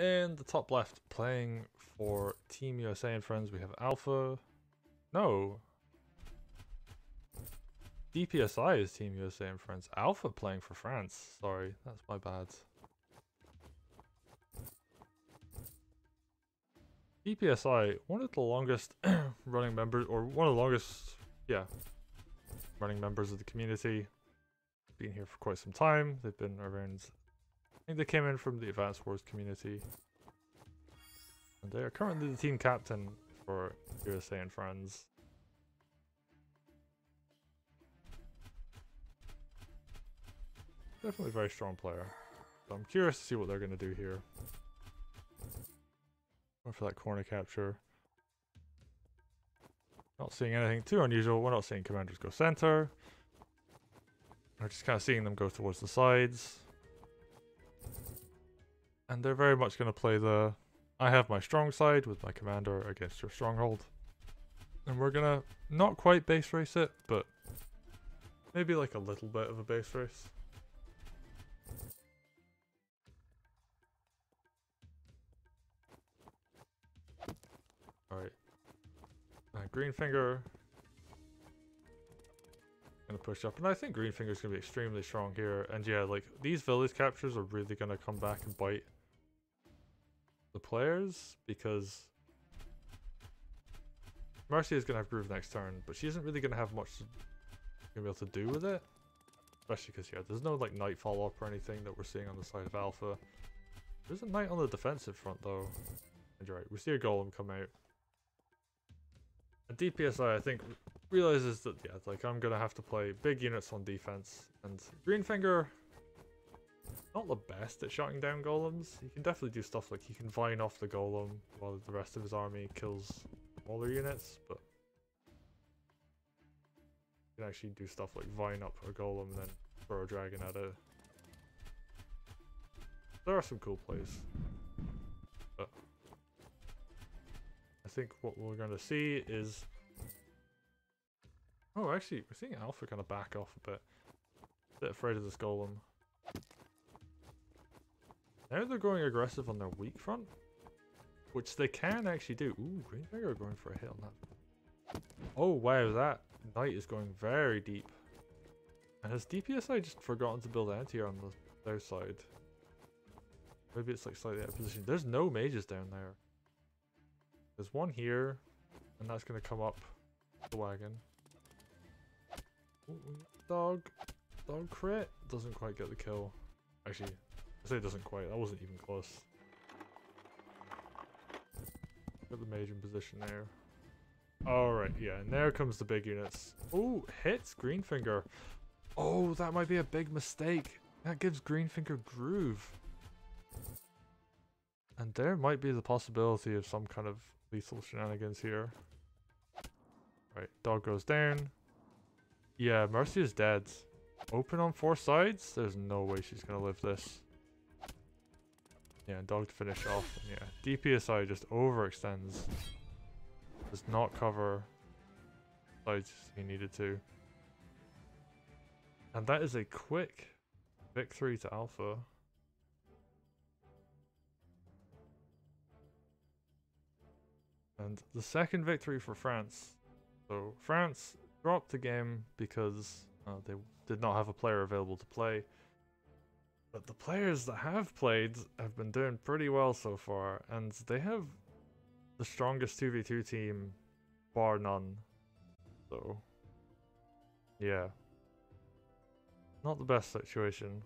In the top left, playing for Team USA and friends, we have Alpha. No. DPSI is Team USA and friends. Alpha playing for France. Sorry, that's my bad. DPSI, one of the longest running members, or one of the longest, yeah, running members of the community. Been here for quite some time. They've been around. I think they came in from the Advanced Wars community. And they are currently the team captain for USA and friends. Definitely a very strong player. So I'm curious to see what they're going to do here. Going for that corner capture. Not seeing anything too unusual. We're not seeing commanders go center. We're just kind of seeing them go towards the sides. And they're very much going to play the, I have my strong side with my commander against your stronghold. And we're going to not quite base race it, but maybe like a little bit of a base race. Alright. Greenfinger. Gonna push up, and I think Greenfinger's gonna be extremely strong here. And yeah, like these village captures are really gonna come back and bite the players, because Mercia is gonna have groove next turn, but she isn't really gonna have much to be able to do with it. Especially because yeah, there's no like knight follow up or anything that we're seeing on the side of Alpha. There's a knight on the defensive front though. And you're right, we see a golem come out. And DPSI, I think, realizes that, yeah, like, I'm going to have to play big units on defense. And Greenfinger, not the best at shutting down golems. He can definitely do stuff like he can vine off the golem while the rest of his army kills smaller units. But he can actually do stuff like vine up a golem and then throw a dragon at it. There are some cool plays. But I think what we're going to see is... Oh, actually, we're seeing Alpha kind of back off a bit. A bit afraid of this golem. Now they're going aggressive on their weak front, which they can actually do. Ooh, Greenfinger going for a hit on that. Oh, wow, that knight is going very deep. And has DPSI just forgotten to build anti on their side? Maybe it's like slightly out of position. There's no mages down there. There's one here, and that's going to come up the wagon. Dog crit doesn't quite get the kill. Actually, I say doesn't quite, that wasn't even close. Got the mage in position there. Alright, yeah, and there comes the big units. Oh, hits Greenfinger. Oh, that might be a big mistake. That gives Greenfinger groove. And there might be the possibility of some kind of lethal shenanigans here. Right, dog goes down. Yeah, Mercy is dead. Open on four sides? There's no way she's going to live this. Yeah, dog to finish off. And yeah, DPSI just overextends. Does not cover sides he needed to. And that is a quick victory to Alpha. And the second victory for France. So France... dropped the game because they did not have a player available to play. But the players that have played have been doing pretty well so far, and they have the strongest 2v2 team, bar none. So, yeah. Not the best situation.